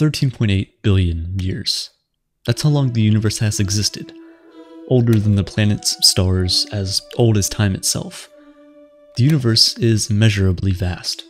13.8 billion years. That's how long the universe has existed, older than the planets, stars, as old as time itself. The universe is immeasurably vast.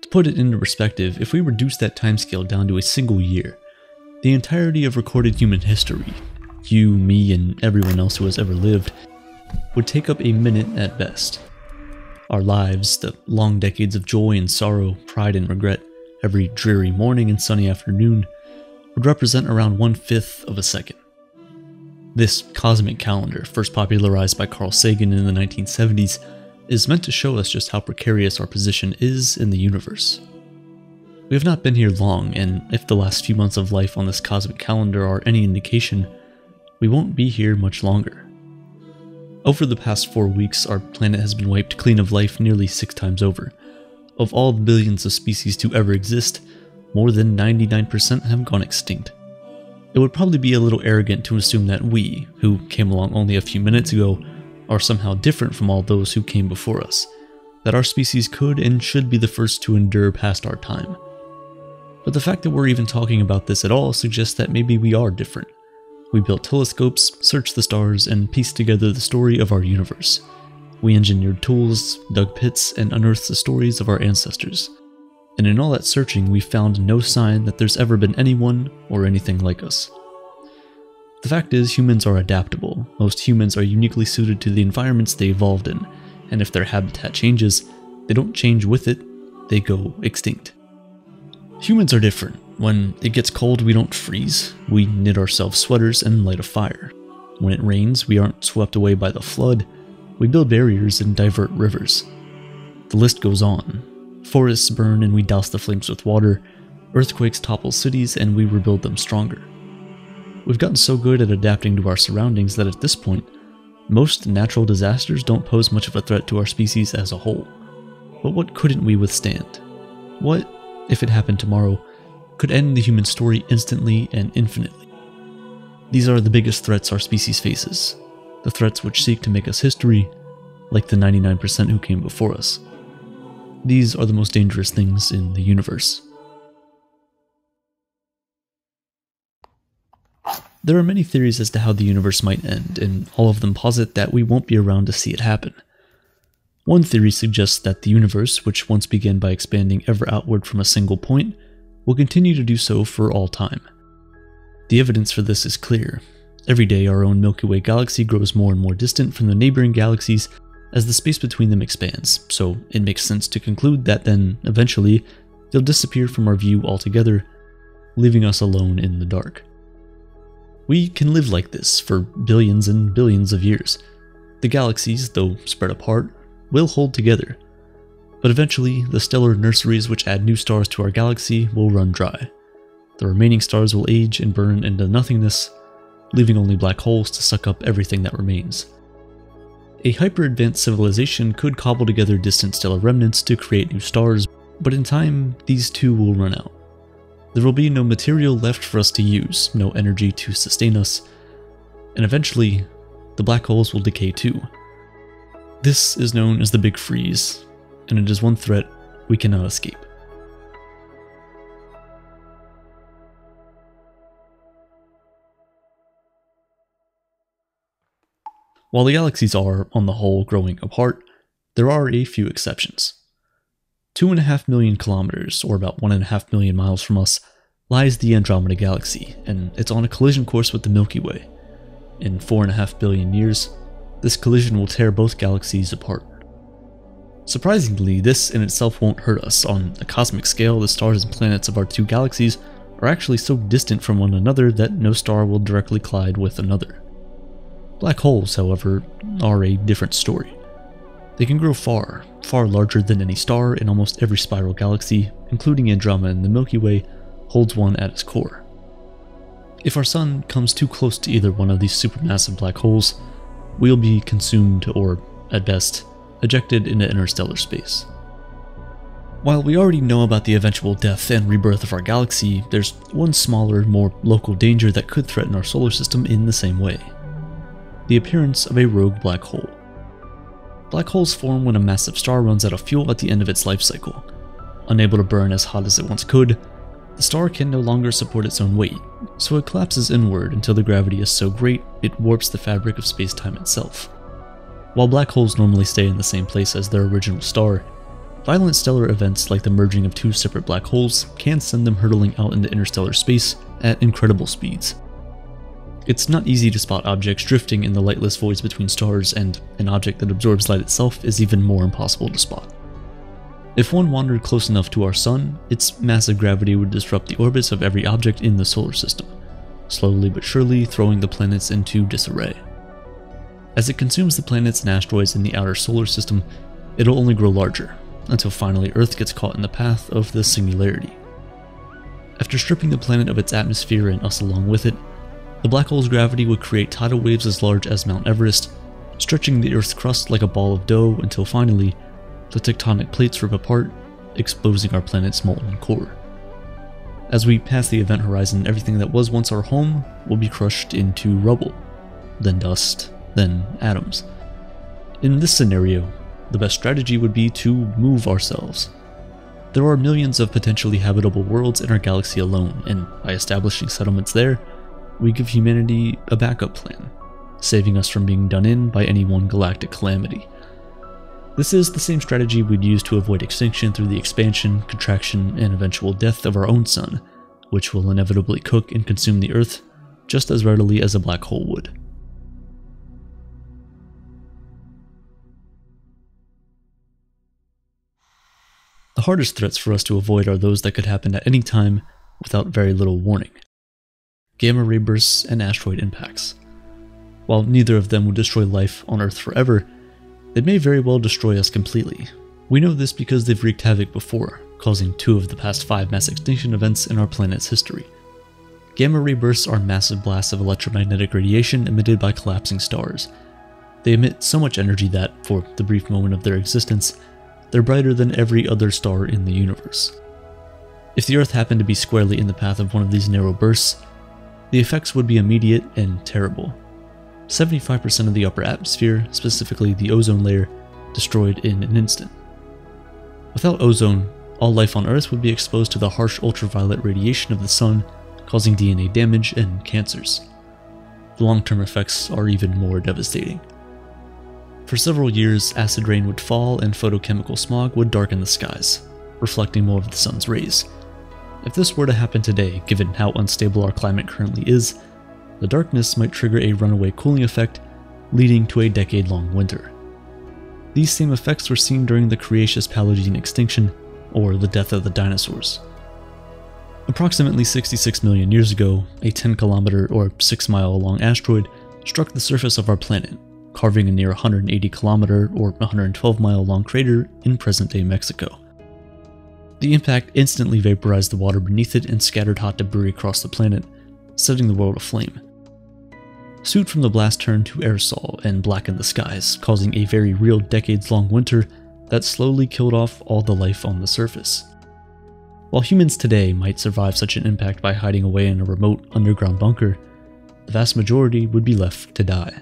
To put it into perspective, if we reduce that timescale down to a single year, the entirety of recorded human history, you, me, and everyone else who has ever lived, would take up a minute at best. Our lives, the long decades of joy and sorrow, pride and regret, every dreary morning and sunny afternoon, would represent around 1/5 of a second. This cosmic calendar, first popularized by Carl Sagan in the 1970s, is meant to show us just how precarious our position is in the universe. We have not been here long, and if the last few months of life on this cosmic calendar are any indication, we won't be here much longer. Over the past 4 weeks, our planet has been wiped clean of life nearly 6 times over. Of all the billions of species to ever exist, more than 99% have gone extinct. It would probably be a little arrogant to assume that we, who came along only a few minutes ago, are somehow different from all those who came before us, that our species could and should be the first to endure past our time. But the fact that we're even talking about this at all suggests that maybe we are different. We built telescopes, searched the stars, and pieced together the story of our universe. We engineered tools, dug pits, and unearthed the stories of our ancestors. And in all that searching, we found no sign that there's ever been anyone or anything like us. The fact is, humans are adaptable. Most humans are uniquely suited to the environments they evolved in, and if their habitat changes, they don't change with it, they go extinct. Humans are different. When it gets cold, we don't freeze. We knit ourselves sweaters and light a fire. When it rains, we aren't swept away by the flood. We build barriers and divert rivers. The list goes on. Forests burn and we douse the flames with water. Earthquakes topple cities and we rebuild them stronger. We've gotten so good at adapting to our surroundings that at this point, most natural disasters don't pose much of a threat to our species as a whole. But what couldn't we withstand? What, if it happened tomorrow, could end the human story instantly and infinitely? These are the biggest threats our species faces, the threats which seek to make us history, like the 99% who came before us. These are the most dangerous things in the universe. There are many theories as to how the universe might end, and all of them posit that we won't be around to see it happen. One theory suggests that the universe, which once began by expanding ever outward from a single point, will continue to do so for all time. The evidence for this is clear. Every day our own Milky Way galaxy grows more and more distant from the neighboring galaxies as the space between them expands, so it makes sense to conclude that then, eventually, they'll disappear from our view altogether, leaving us alone in the dark. We can live like this for billions and billions of years. The galaxies, though spread apart, will hold together. But eventually, the stellar nurseries which add new stars to our galaxy will run dry. The remaining stars will age and burn into nothingness, leaving only black holes to suck up everything that remains. A hyper-advanced civilization could cobble together distant stellar remnants to create new stars, but in time, these too will run out. There will be no material left for us to use, no energy to sustain us, and eventually, the black holes will decay too. This is known as the Big Freeze, and it is one threat we cannot escape. While the galaxies are, on the whole, growing apart, there are a few exceptions. 2.5 million kilometers, or about 1.5 million miles from us, lies the Andromeda Galaxy, and it's on a collision course with the Milky Way. In 4.5 billion years, this collision will tear both galaxies apart. Surprisingly, this in itself won't hurt us. On a cosmic scale, the stars and planets of our two galaxies are actually so distant from one another that no star will directly collide with another. Black holes, however, are a different story. They can grow far, far larger than any star, and almost every spiral galaxy, including Andromeda and the Milky Way, holds one at its core. If our sun comes too close to either one of these supermassive black holes, we'll be consumed or, at best, ejected into interstellar space. While we already know about the eventual death and rebirth of our galaxy, there's one smaller, more local danger that could threaten our solar system in the same way: the appearance of a rogue black hole. Black holes form when a massive star runs out of fuel at the end of its life cycle. Unable to burn as hot as it once could, the star can no longer support its own weight, so it collapses inward until the gravity is so great it warps the fabric of space-time itself. While black holes normally stay in the same place as their original star, violent stellar events like the merging of two separate black holes can send them hurtling out into interstellar space at incredible speeds. It's not easy to spot objects drifting in the lightless voids between stars, and an object that absorbs light itself is even more impossible to spot. If one wandered close enough to our Sun, its massive gravity would disrupt the orbits of every object in the solar system, slowly but surely throwing the planets into disarray. As it consumes the planets and asteroids in the outer solar system, it'll only grow larger, until finally Earth gets caught in the path of the singularity. After stripping the planet of its atmosphere and us along with it, the black hole's gravity would create tidal waves as large as Mount Everest, stretching the Earth's crust like a ball of dough until finally, the tectonic plates rip apart, exposing our planet's molten core. As we pass the event horizon, everything that was once our home will be crushed into rubble, then dust, then atoms. In this scenario, the best strategy would be to move ourselves. There are millions of potentially habitable worlds in our galaxy alone, and by establishing settlements there, we give humanity a backup plan, saving us from being done in by any one galactic calamity. This is the same strategy we'd use to avoid extinction through the expansion, contraction, and eventual death of our own sun, which will inevitably cook and consume the Earth just as readily as a black hole would. The hardest threats for us to avoid are those that could happen at any time without very little warning: gamma ray bursts and asteroid impacts. While neither of them will destroy life on Earth forever, they may very well destroy us completely. We know this because they've wreaked havoc before, causing 2 of the past 5 mass extinction events in our planet's history. Gamma ray bursts are massive blasts of electromagnetic radiation emitted by collapsing stars. They emit so much energy that, for the brief moment of their existence, they're brighter than every other star in the universe. If the Earth happened to be squarely in the path of one of these narrow bursts, the effects would be immediate and terrible. 75% of the upper atmosphere, specifically the ozone layer, destroyed in an instant. Without ozone, all life on Earth would be exposed to the harsh ultraviolet radiation of the sun, causing DNA damage and cancers. The long-term effects are even more devastating. For several years, acid rain would fall and photochemical smog would darken the skies, reflecting more of the sun's rays. If this were to happen today, given how unstable our climate currently is, the darkness might trigger a runaway cooling effect, leading to a decade-long winter. These same effects were seen during the Cretaceous-Paleogene extinction, or the death of the dinosaurs. Approximately 66 million years ago, a 10-kilometer or 6-mile-long asteroid struck the surface of our planet, carving a near 180-kilometer or 112-mile-long crater in present-day Mexico. The impact instantly vaporized the water beneath it and scattered hot debris across the planet, setting the world aflame. Soot from the blast turned to aerosol and blackened the skies, causing a very real decades-long winter that slowly killed off all the life on the surface. While humans today might survive such an impact by hiding away in a remote underground bunker, the vast majority would be left to die.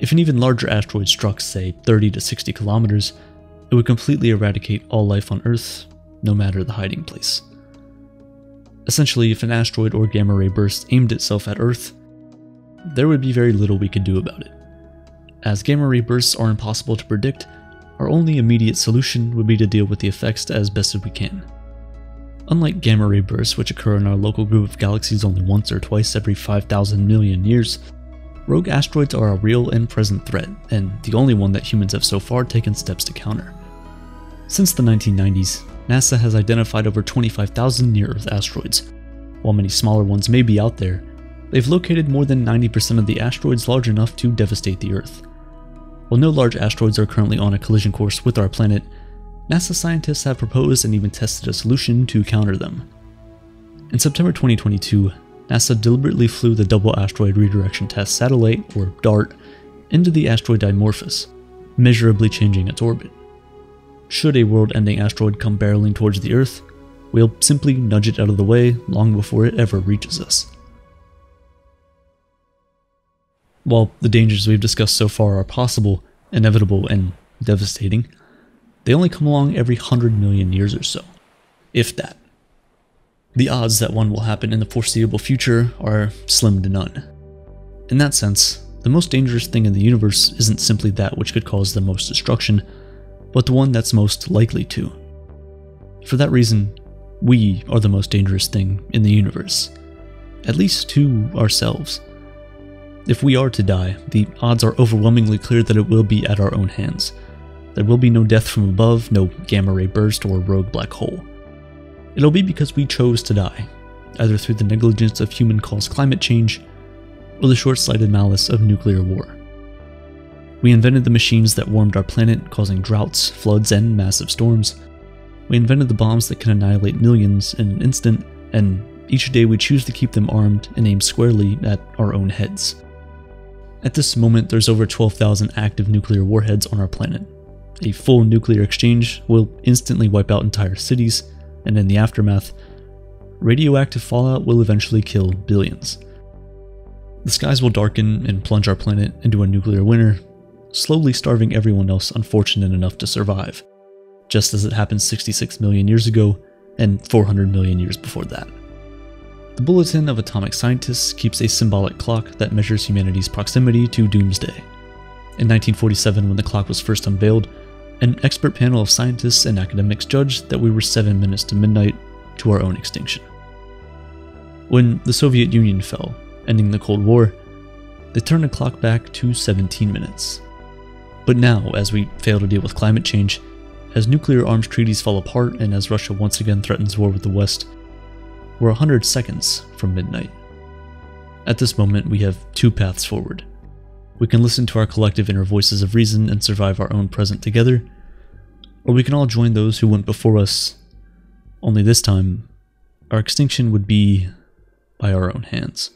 If an even larger asteroid struck, say, 30 to 60 kilometers, it would completely eradicate all life on Earth, no matter the hiding place. Essentially, if an asteroid or gamma ray burst aimed itself at Earth, there would be very little we could do about it. As gamma ray bursts are impossible to predict, our only immediate solution would be to deal with the effects as best as we can. Unlike gamma ray bursts, which occur in our local group of galaxies only once or twice every 5,000 million years, rogue asteroids are a real and present threat, and the only one that humans have so far taken steps to counter. Since the 1990s, NASA has identified over 25,000 near-Earth asteroids. While many smaller ones may be out there, they've located more than 90% of the asteroids large enough to devastate the Earth. While no large asteroids are currently on a collision course with our planet, NASA scientists have proposed and even tested a solution to counter them. In September 2022, NASA deliberately flew the Double Asteroid Redirection Test Satellite, or DART, into the asteroid Dimorphos, measurably changing its orbit. Should a world-ending asteroid come barreling towards the Earth, we'll simply nudge it out of the way long before it ever reaches us. While the dangers we've discussed so far are possible, inevitable, and devastating, they only come along every 100 million years or so, if that. The odds that one will happen in the foreseeable future are slim to none. In that sense, the most dangerous thing in the universe isn't simply that which could cause the most destruction, but the one that's most likely to. For that reason, we are the most dangerous thing in the universe, at least to ourselves. If we are to die, the odds are overwhelmingly clear that it will be at our own hands. There will be no death from above, no gamma-ray burst or rogue black hole. It'll be because we chose to die, either through the negligence of human-caused climate change or the short-sighted malice of nuclear war. We invented the machines that warmed our planet, causing droughts, floods, and massive storms. We invented the bombs that can annihilate millions in an instant, and each day we choose to keep them armed and aimed squarely at our own heads. At this moment, there's over 12,000 active nuclear warheads on our planet. A full nuclear exchange will instantly wipe out entire cities, and in the aftermath, radioactive fallout will eventually kill billions. The skies will darken and plunge our planet into a nuclear winter, slowly starving everyone else unfortunate enough to survive, just as it happened 66 million years ago and 400 million years before that. The Bulletin of Atomic Scientists keeps a symbolic clock that measures humanity's proximity to doomsday. In 1947, when the clock was first unveiled, an expert panel of scientists and academics judged that we were 7 minutes to midnight to our own extinction. When the Soviet Union fell, ending the Cold War, they turned the clock back to 17 minutes. But now, as we fail to deal with climate change, as nuclear arms treaties fall apart, and as Russia once again threatens war with the West, we're 100 seconds from midnight. At this moment, we have two paths forward. We can listen to our collective inner voices of reason and survive our own present together, or we can all join those who went before us, only this time, our extinction would be by our own hands.